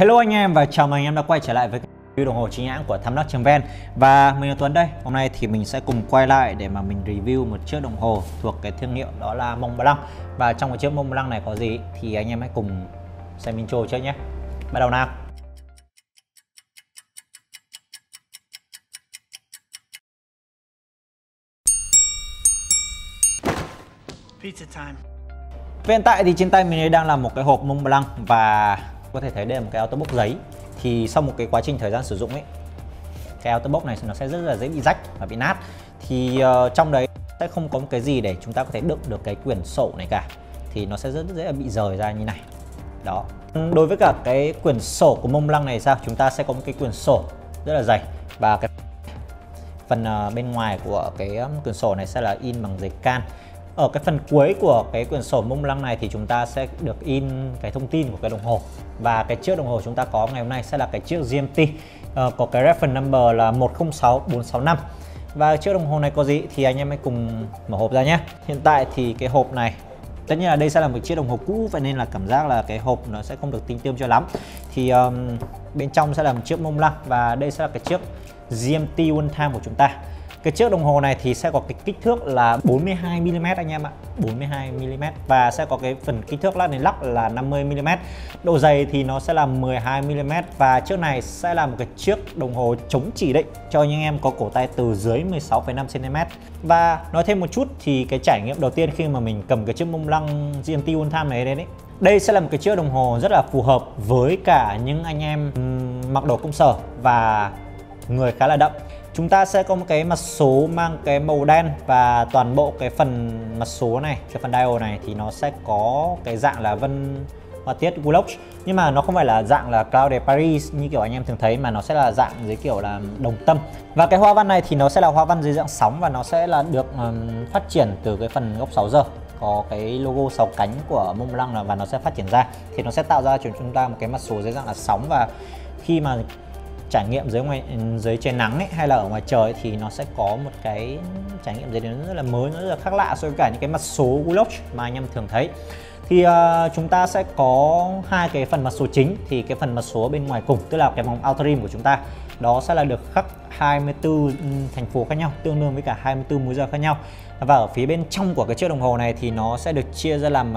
Hello anh em và chào mừng anh em đã quay trở lại với review đồng hồ chính hãng của thamlock.vn. Và mình là Tuấn đây. Hôm nay thì mình sẽ cùng quay lại để mà mình review một chiếc đồng hồ thuộc cái thương hiệu đó là Mont Blanc. Và trong cái chiếc Mont Blanc này có gì thì anh em hãy cùng xem intro trước nhé. Bắt đầu nào. Pizza time. Hiện tại thì trên tay mình đang là một cái hộp Mont Blanc và có thể thấy đây là một cái auto box giấy. Thì sau một cái quá trình thời gian sử dụng ấy, cái auto box này nó sẽ rất là dễ bị rách và bị nát. Thì trong đấy sẽ không có một cái gì để chúng ta có thể đựng được cái quyển sổ này cả. Thì nó sẽ rất dễ là bị rời ra như này. Đó. Đối với cả cái quyển sổ của Mont Blanc này sao, chúng ta sẽ có một cái quyển sổ rất là dày. Và cái phần bên ngoài của cái quyển sổ này sẽ là in bằng giấy can. Ở cái phần cuối của cái quyển sổ Mont Blanc này thì chúng ta sẽ được in cái thông tin của cái đồng hồ. Và cái chiếc đồng hồ chúng ta có ngày hôm nay sẽ là cái chiếc GMT, có cái reference number là 106465. Và chiếc đồng hồ này có gì thì anh em hãy cùng mở hộp ra nhé. Hiện tại thì cái hộp này, tất nhiên là đây sẽ là một chiếc đồng hồ cũ, vậy nên là cảm giác là cái hộp nó sẽ không được tinh tươm cho lắm. Thì bên trong sẽ là một chiếc Mont Blanc và đây sẽ là cái chiếc GMT One Time của chúng ta. Cái chiếc đồng hồ này thì sẽ có cái kích thước là 42mm anh em ạ, 42mm. Và sẽ có cái phần kích thước lắc đến lắc là 50mm. Độ dày thì nó sẽ là 12mm. Và chiếc này sẽ là một cái chiếc đồng hồ chống chỉ định cho những em có cổ tay từ dưới 16,5cm. Và nói thêm một chút thì cái trải nghiệm đầu tiên khi mà mình cầm cái chiếc Mont Blanc GMT One Time này đến ấy, đây sẽ là một cái chiếc đồng hồ rất là phù hợp với cả những anh em mặc đồ công sở và người khá là đậm. Chúng ta sẽ có một cái mặt số mang cái màu đen và toàn bộ cái phần mặt số này, cái phần dial này thì nó sẽ có cái dạng là vân hoa tiết Guloch. Nhưng mà nó không phải là dạng là Cloud de Paris như kiểu anh em thường thấy, mà nó sẽ là dạng dưới kiểu là đồng tâm. Và cái hoa văn này thì nó sẽ là hoa văn dưới dạng sóng và nó sẽ là được phát triển từ cái phần góc 6 giờ. Có cái logo 6 cánh của Mont Blanc là và nó sẽ phát triển ra. Thì nó sẽ tạo ra cho chúng ta một cái mặt số dưới dạng là sóng, và khi mà trải nghiệm dưới trời nắng ấy, hay là ở ngoài trời ấy, thì nó sẽ có một cái trải nghiệm gì đó rất là mới, nó rất là khác lạ so với cả những cái mặt số Glock mà anh em thường thấy. Thì chúng ta sẽ có hai cái phần mặt số chính. Thì cái phần mặt số bên ngoài cùng, tức là cái vòng outer rim của chúng ta, đó sẽ là được khắc 24 thành phố khác nhau, tương đương với cả 24 múi giờ khác nhau. Và ở phía bên trong của cái chiếc đồng hồ này thì nó sẽ được chia ra làm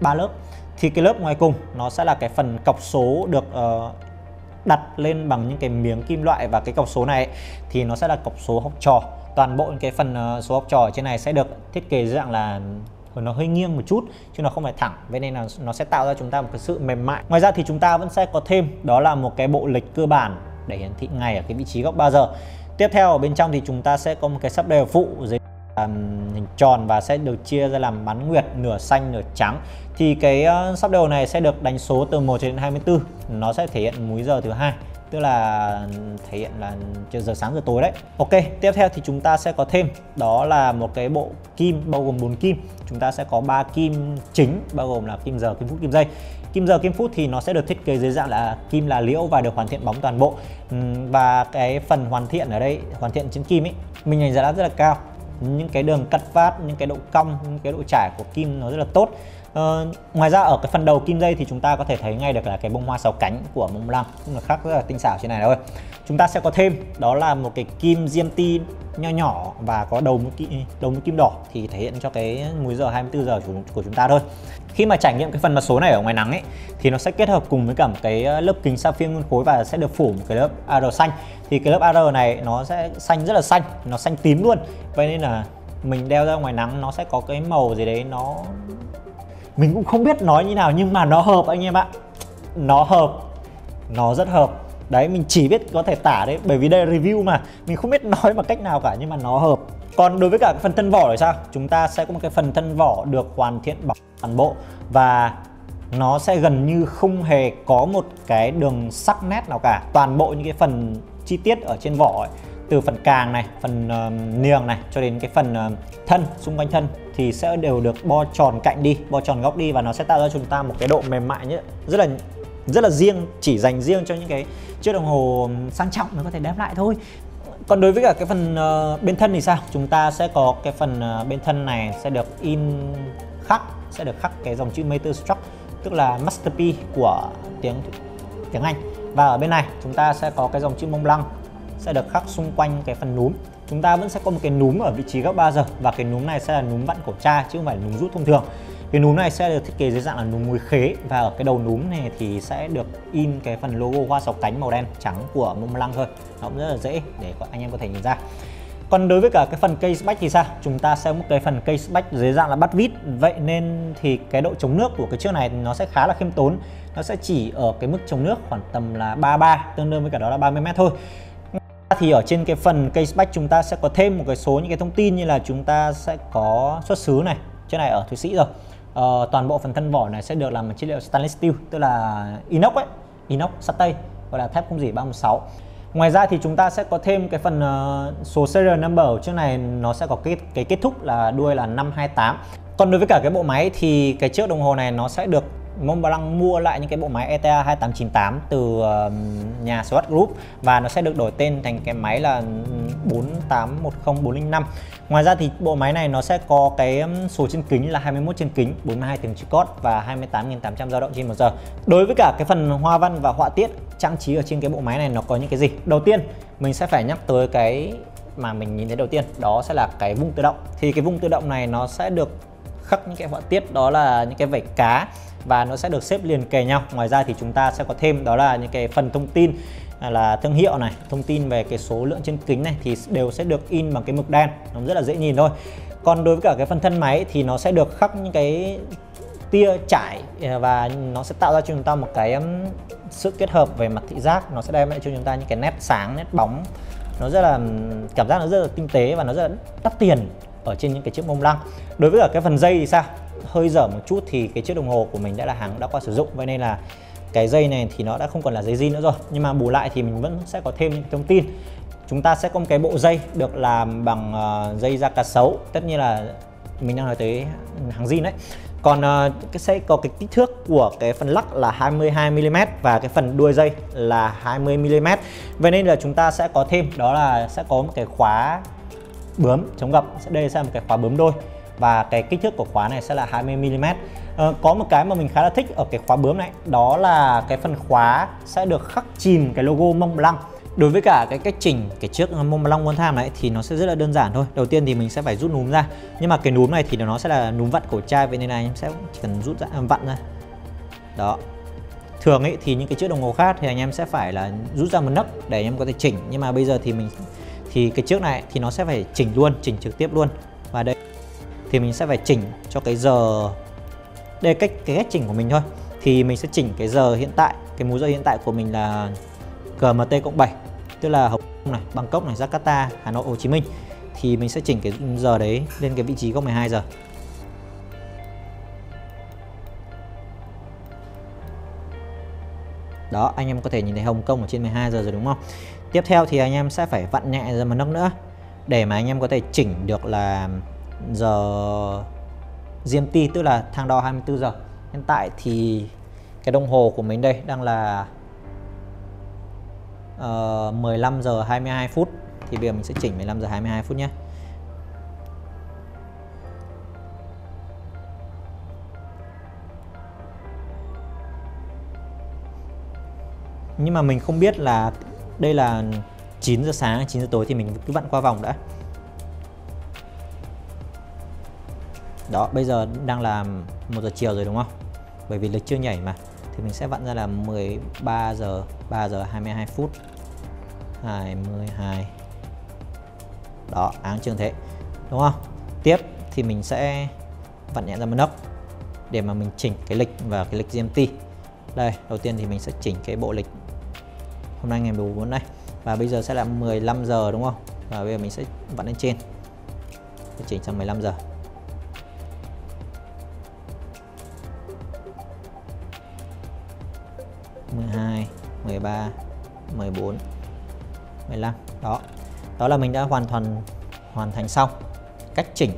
3 lớp. Thì cái lớp ngoài cùng nó sẽ là cái phần cọc số được đặt lên bằng những cái miếng kim loại, và cái cọc số này ấy, thì nó sẽ là cọc số học trò. Toàn bộ những cái phần số học trò ở trên này sẽ được thiết kế dạng là nó hơi nghiêng một chút chứ nó không phải thẳng, vậy nên là nó sẽ tạo ra chúng ta một cái sự mềm mại. Ngoài ra thì chúng ta vẫn sẽ có thêm đó là một cái bộ lịch cơ bản để hiển thị ngày ở cái vị trí góc 3 giờ. Tiếp theo ở bên trong thì chúng ta sẽ có một cái sắp đeo phụ dưới hình tròn và sẽ được chia ra làm bán nguyệt, nửa xanh nửa trắng. Thì cái sắp đầu này sẽ được đánh số từ 1 đến 24. Nó sẽ thể hiện múi giờ thứ hai, tức là thể hiện là giờ sáng giờ tối đấy. Ok, tiếp theo thì chúng ta sẽ có thêm đó là một cái bộ kim bao gồm 4 kim. Chúng ta sẽ có 3 kim chính bao gồm là kim giờ, kim phút, kim giây. Kim giờ, kim phút thì nó sẽ được thiết kế dưới dạng là kim là liễu và được hoàn thiện bóng toàn bộ. Và cái phần hoàn thiện ở đây, hoàn thiện trên kim ấy, mình đánh giá rất là cao. Những cái đường cắt vát, những cái độ cong, những cái độ trải của kim nó rất là tốt. Ngoài ra ở cái phần đầu kim dây thì chúng ta có thể thấy ngay được là cái bông hoa 6 cánh của Mont Blanc, nó khắc rất là tinh xảo trên này thôi. Chúng ta sẽ có thêm đó là một cái kim GMT nho nhỏ và có đầu mũi kim đỏ thì thể hiện cho cái múi giờ 24 giờ của chúng ta thôi. Khi mà trải nghiệm cái phần mặt số này ở ngoài nắng ấy thì nó sẽ kết hợp cùng với cả một cái lớp kính sapphire nguyên khối và sẽ được phủ một cái lớp AR xanh. Thì cái lớp AR này nó sẽ xanh, rất là xanh, nó xanh tím luôn. Vậy nên là mình đeo ra ngoài nắng nó sẽ có cái màu gì đấy, nó mình cũng không biết nói như nào nhưng mà nó hợp anh em ạ. Nó hợp. Nó rất hợp. Đấy, mình chỉ biết có thể tả đấy, bởi vì đây là review mà mình không biết nói bằng cách nào cả, nhưng mà nó hợp. Còn đối với cả cái phần thân vỏ thì sao? Chúng ta sẽ có một cái phần thân vỏ được hoàn thiện bằng toàn bộ và nó sẽ gần như không hề có một cái đường sắc nét nào cả. Toàn bộ những cái phần chi tiết ở trên vỏ ấy, từ phần càng này, phần niềng này cho đến cái phần thân, xung quanh thân thì sẽ đều được bo tròn cạnh đi, bo tròn góc đi, và nó sẽ tạo ra cho chúng ta một cái độ mềm mại nhất, rất là riêng, chỉ dành riêng cho những cái chiếc đồng hồ sang trọng nó có thể đem lại thôi. Còn đối với cả cái phần bên thân thì sao? Chúng ta sẽ có cái phần bên thân này sẽ được khắc cái dòng chữ Master Stroke, tức là masterpiece của tiếng tiếng Anh. Và ở bên này chúng ta sẽ có cái dòng chữ Mont Blanc sẽ được khắc xung quanh cái phần núm. Chúng ta vẫn sẽ có một cái núm ở vị trí góc 3 giờ, và cái núm này sẽ là núm vặn cổ tra chứ không phải núm rút thông thường. Cái núm này sẽ được thiết kế dưới dạng là núm muối khế, và ở cái đầu núm này thì sẽ được in cái phần logo hoa sọc cánh màu đen trắng của Mont Blanc thôi. Nó cũng rất là dễ để anh em có thể nhìn ra. Còn đối với cả cái phần case back thì sao? Chúng ta sẽ có một cái phần case back dưới dạng là bắt vít. Vậy nên thì cái độ chống nước của cái chiếc này nó sẽ khá là khiêm tốn. Nó sẽ chỉ ở cái mức chống nước khoảng tầm là 33, tương đương với cả đó là 30m thôi. Thì ở trên cái phần case back chúng ta sẽ có thêm một cái số những cái thông tin như là chúng ta sẽ có xuất xứ này, chiếc này ở Thụy Sĩ rồi. Toàn bộ phần thân vỏ này sẽ được làm bằng chất liệu stainless steel, tức là inox ấy, inox satay gọi là thép không rỉ 316. Ngoài ra thì chúng ta sẽ có thêm cái phần số serial number ở chiếc này, nó sẽ có cái kết thúc là đuôi là 528. Còn đối với cả cái bộ máy thì cái chiếc đồng hồ này nó sẽ được Mont Blanc mua lại những cái bộ máy ETA 2898 từ nhà Swatch Group, và nó sẽ được đổi tên thành cái máy là 4810405. Ngoài ra thì bộ máy này nó sẽ có cái số trên kính là 21 trên kính, 42 tiếng chữ code và 28.800 dao động trên 1 giờ. Đối với cả cái phần hoa văn và họa tiết trang trí ở trên cái bộ máy này nó có những cái gì? Đầu tiên mình sẽ phải nhắc tới cái mà mình nhìn thấy đầu tiên, đó sẽ là cái vung tự động. Thì cái vung tự động này nó sẽ được khắc những cái họa tiết, đó là những cái vảy cá, và nó sẽ được xếp liền kề nhau. Ngoài ra thì chúng ta sẽ có thêm đó là những cái phần thông tin là thương hiệu này, thông tin về cái số lượng trên kính này thì đều sẽ được in bằng cái mực đen, nó rất là dễ nhìn thôi. Còn đối với cả cái phần thân máy thì nó sẽ được khắc những cái tia trải, và nó sẽ tạo ra cho chúng ta một cái sự kết hợp về mặt thị giác. Nó sẽ đem lại cho chúng ta những cái nét sáng, nét bóng, nó rất là cảm giác nó rất là tinh tế và nó rất là đắt tiền ở trên những cái chiếc Mont Blanc. Đối với cả cái phần dây thì sao? Hơi dở một chút thì cái chiếc đồng hồ của mình đã là hàng đã qua sử dụng, vậy nên là cái dây này thì nó đã không còn là dây zin nữa rồi. Nhưng mà bù lại thì mình vẫn sẽ có thêm những thông tin. Chúng ta sẽ có một cái bộ dây được làm bằng dây da cá sấu, tất nhiên là mình đang nói tới hàng zin đấy. Còn cái sẽ có cái kích thước của cái phần lắc là 22mm và cái phần đuôi dây là 20mm. Vậy nên là chúng ta sẽ có thêm đó là sẽ có một cái khóa bướm chống gập, đây sẽ là một cái khóa bướm đôi, và cái kích thước của khóa này sẽ là 20mm. Có một cái mà mình khá là thích ở cái khóa bướm này, đó là cái phần khóa sẽ được khắc chìm cái logo Mont Blanc. Đối với cả cái cách chỉnh cái chiếc Mont Blanc One Time này thì nó sẽ rất là đơn giản thôi. Đầu tiên thì mình sẽ phải rút núm ra, nhưng mà cái núm này thì nó sẽ là núm vặn cổ chai, vậy nên này em sẽ chỉ cần rút ra vặn ra đó. Thường ấy thì những cái chiếc đồng hồ khác thì anh em sẽ phải là rút ra một nấc để anh em có thể chỉnh, nhưng mà bây giờ thì mình thì cái chiếc này thì nó sẽ phải chỉnh luôn, chỉnh trực tiếp luôn. Và đây thì mình sẽ phải chỉnh cho cái giờ, đây cái cách chỉnh của mình thôi, thì mình sẽ chỉnh cái giờ hiện tại. Cái múi giờ hiện tại của mình là GMT+7, tức là Hồng Kông này, Bangkok này, Jakarta, Hà Nội, Hồ Chí Minh, thì mình sẽ chỉnh cái giờ đấy lên cái vị trí góc 12 giờ. Đó, anh em có thể nhìn thấy Hồng Kông ở trên 12 giờ rồi đúng không? Tiếp theo thì anh em sẽ phải vặn nhẹ ra một nấc nữa để mà anh em có thể chỉnh được là giờ GMT, tức là thang đo 24 giờ. Hiện tại thì cái đồng hồ của mình đây đang là 15 giờ 22 phút. Thì bây giờ mình sẽ chỉnh 15 giờ 22 phút nhé. Nhưng mà mình không biết là đây là 9 giờ sáng, 9 giờ tối thì mình cứ vặn qua vòng đã. Đó, bây giờ đang là 1 giờ chiều rồi đúng không? Bởi vì lịch chưa nhảy mà. Thì mình sẽ vặn ra là 13 giờ, 3 giờ 22 phút 22. Đó, áng chừng thế. Đúng không? Tiếp thì mình sẽ vặn nhẹ ra một nấc để mà mình chỉnh cái lịch và cái lịch GMT. Đây, đầu tiên thì mình sẽ chỉnh cái bộ lịch hôm nay ngày 14 này. Và bây giờ sẽ là 15 giờ đúng không? Và bây giờ mình sẽ vặn lên trên, mình chỉnh sang 15 giờ. Đó. Đó là mình đã hoàn thành xong cách chỉnh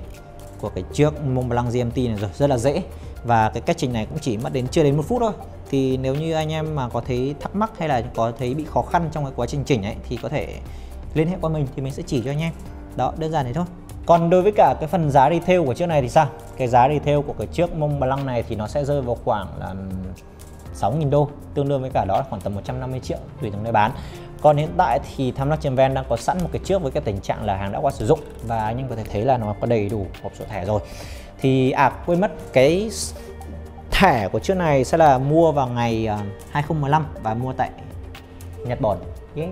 của cái chiếc Mont Blanc GMT này rồi, rất là dễ. Và cái cách chỉnh này cũng chỉ mất chưa đến 1 phút thôi. Thì nếu như anh em mà có thấy thắc mắc hay là có thấy bị khó khăn trong cái quá trình chỉnh ấy thì có thể liên hệ qua mình thì mình sẽ chỉ cho anh em. Đó, đơn giản thế thôi. Còn đối với cả cái phần giá retail của chiếc này thì sao? Cái giá retail của cái chiếc Mont Blanc này thì nó sẽ rơi vào khoảng là 6.000 đô, tương đương với cả đó là khoảng tầm 150 triệu tùy từng nơi bán. Còn hiện tại thì Time Lux Advance đang có sẵn một cái chiếc với cái tình trạng là hàng đã qua sử dụng và anh em có thể thấy là nó có đầy đủ hộp sổ thẻ rồi. Thì quên mất, cái thẻ của chiếc này sẽ là mua vào ngày 2015 và mua tại Nhật Bản. Yeah.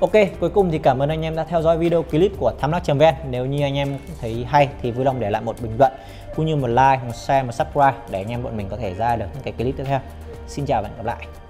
Ok, cuối cùng thì cảm ơn anh em đã theo dõi video clip của Time Lux Advance. Nếu như anh em thấy hay thì vui lòng để lại một bình luận cũng như một like, một share, một subscribe để anh em bọn mình có thể ra được những cái clip tiếp theo. Xin chào và hẹn gặp lại.